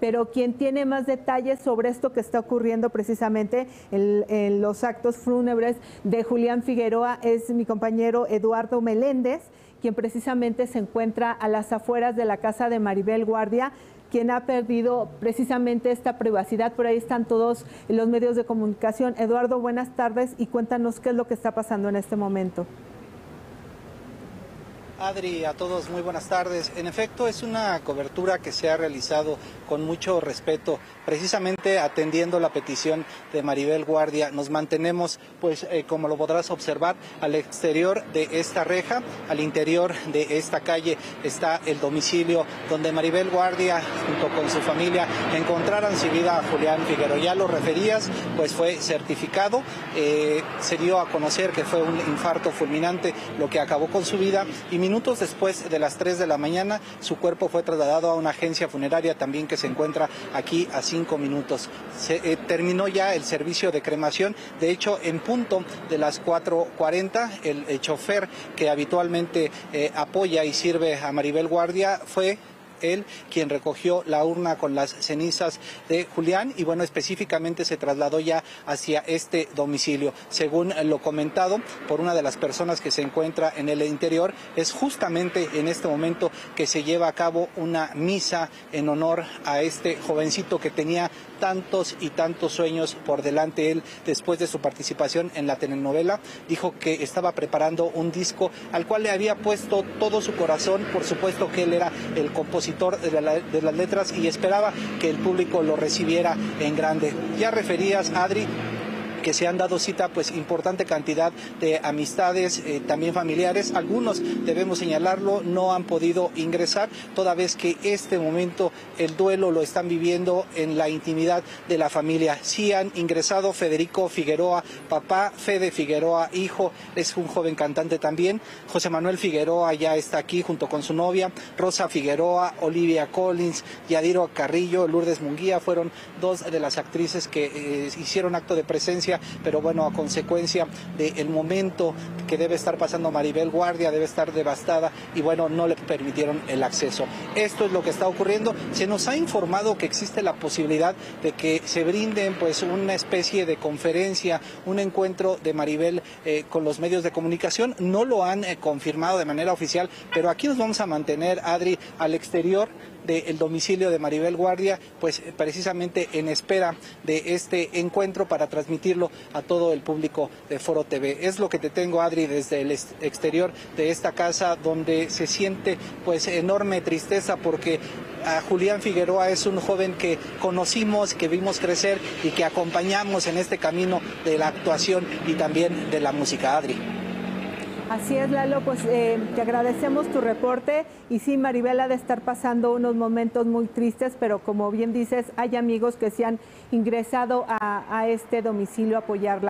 Pero quien tiene más detalles sobre esto que está ocurriendo precisamente en los actos fúnebres de Julián Figueroa es mi compañero Eduardo Meléndez, quien precisamente se encuentra a las afueras de la casa de Maribel Guardia, quien ha perdido precisamente esta privacidad. Por ahí están todos los medios de comunicación. Eduardo, buenas tardes y cuéntanos qué es lo que está pasando en este momento. Adri, a todos muy buenas tardes. En efecto, es una cobertura que se ha realizado con mucho respeto, precisamente atendiendo la petición de Maribel Guardia. Nos mantenemos, pues, como lo podrás observar, al exterior de esta reja, al interior de esta calle está el domicilio donde Maribel Guardia, junto con su familia, encontraron sin vida a Julián Figueroa. Ya lo referías, pues fue certificado, se dio a conocer que fue un infarto fulminante lo que acabó con su vida, y minutos después de las 3 de la mañana, su cuerpo fue trasladado a una agencia funeraria también que se encuentra aquí a 5 minutos. Terminó ya el servicio de cremación. De hecho, en punto de las 4:40, el chofer que habitualmente apoya y sirve a Maribel Guardia fue él quien recogió la urna con las cenizas de Julián y, bueno, específicamente se trasladó ya hacia este domicilio. Según lo comentado por una de las personas que se encuentra en el interior, es justamente en este momento que se lleva a cabo una misa en honor a este jovencito que tenía tantos y tantos sueños por delante. Él, después de su participación en la telenovela, dijo que estaba preparando un disco al cual le había puesto todo su corazón. Por supuesto que él era el compositor de las letras y esperaba que el público lo recibiera en grande. Ya referías, Adri, que se han dado cita, pues, importante cantidad de amistades, también familiares. Algunos, debemos señalarlo, no han podido ingresar, toda vez que este momento el duelo lo están viviendo en la intimidad de la familia. Sí han ingresado Federico Figueroa, papá; Fede Figueroa, hijo, es un joven cantante también; José Manuel Figueroa ya está aquí junto con su novia; Rosa Figueroa, Olivia Collins, Yadira Carrillo, Lourdes Munguía fueron dos de las actrices que hicieron acto de presencia. Pero, bueno, a consecuencia del momento que debe estar pasando Maribel Guardia, debe estar devastada y, bueno, no le permitieron el acceso. Esto es lo que está ocurriendo. Se nos ha informado que existe la posibilidad de que se brinden, pues, una especie de conferencia, un encuentro de Maribel con los medios de comunicación. No lo han confirmado de manera oficial, pero aquí nos vamos a mantener, Adri, al exterior del domicilio de Maribel Guardia, pues precisamente en espera de este encuentro para transmitirlo a todo el público de Foro TV. Es lo que te tengo, Adri, desde el exterior de esta casa, donde se siente, pues, enorme tristeza, porque a Julián Figueroa es un joven que conocimos, que vimos crecer y que acompañamos en este camino de la actuación y también de la música, Adri. Así es, Lalo, pues te agradecemos tu reporte. Y sí, Maribel ha de estar pasando unos momentos muy tristes, pero como bien dices, hay amigos que se han ingresado a este domicilio a apoyarla.